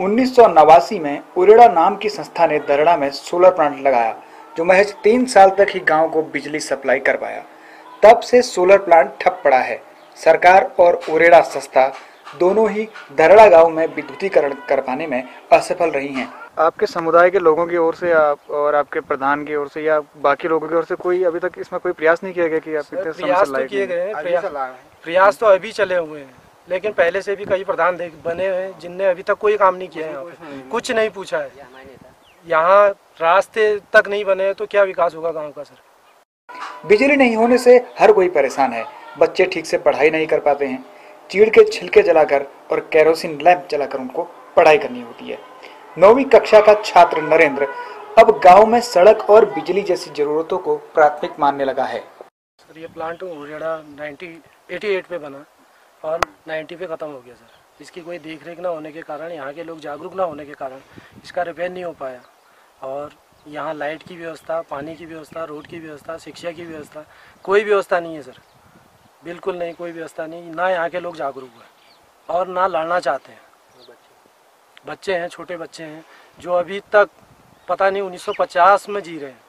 1989 में उरेडा नाम की संस्था ने धरड़ा में सोलर प्लांट लगाया जो महज 3 साल तक ही गांव को बिजली सप्लाई कर पाया। तब से सोलर प्लांट ठप पड़ा है। सरकार और उरेडा संस्था दोनों ही धरड़ा गांव में विद्युतीकरण कर पाने में असफल रही हैं। आपके समुदाय के लोगों की ओर से आप और आपके प्रधान की ओर से या बाकी लोगों की ओर से कोई अभी तक इसमें कोई प्रयास नहीं किया गया कि आप इतने समय किए गए? प्रयास तो अभी चले हुए हैं, लेकिन पहले से भी कई प्रधान बने हैं जिनने अभी तक कोई काम नहीं किया है, कुछ नहीं पूछा है। यहाँ रास्ते तक नहीं बने तो क्या विकास होगा गांव का? सर, बिजली नहीं होने से हर कोई परेशान है। बच्चे ठीक से पढ़ाई नहीं कर पाते हैं। चीड़ के छिलके जलाकर और केरोसिन लैंप जलाकर उनको पढ़ाई करनी होती है। 9वीं कक्षा का छात्र नरेंद्र अब गाँव में सड़क और बिजली जैसी जरूरतों को प्राथमिक मानने लगा है। सर, ये प्लांट 1988 में बना और 90 पे ख़त्म हो गया। सर, इसकी कोई देख रेख ना होने के कारण, यहाँ के लोग जागरूक ना होने के कारण इसका रिपेयर नहीं हो पाया। और यहाँ लाइट की व्यवस्था, पानी की व्यवस्था, रोड की व्यवस्था, शिक्षा की व्यवस्था, कोई व्यवस्था नहीं है सर, बिल्कुल नहीं, कोई व्यवस्था नहीं। ना यहाँ के लोग जागरूक हैं और ना लड़ना चाहते हैं। बच्चे हैं, छोटे बच्चे हैं जो अभी तक पता नहीं 1950 में जी रहे हैं।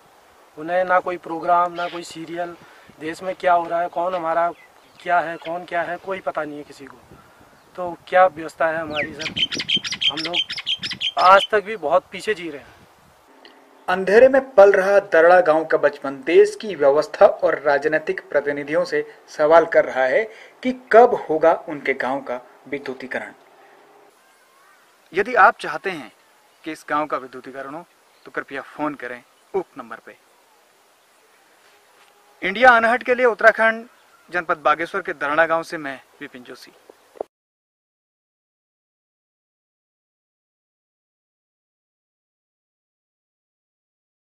उन्हें ना कोई प्रोग्राम, ना कोई सीरियल, देश में क्या हो रहा है, कौन हमारा क्या है, कौन क्या है, कोई पता नहीं है किसी को। तो क्या व्यवस्था है हमारी सर? हम लोग आज तक भी बहुत पीछे जी रहे हैं। अंधेरे में पल रहा धरड़ा गांव का बचपन देश की व्यवस्था और राजनीतिक प्रतिनिधियों से सवाल कर रहा है कि कब होगा उनके गांव का विद्युतीकरण। यदि आप चाहते हैं कि इस गांव का विद्युतीकरण हो तो कृपया फोन करें उक्त नंबर पे। इंडिया अनहर्ड के लिए उत्तराखंड जनपद बागेश्वर के धरड़ा गांव से मैं विपिन जोशी।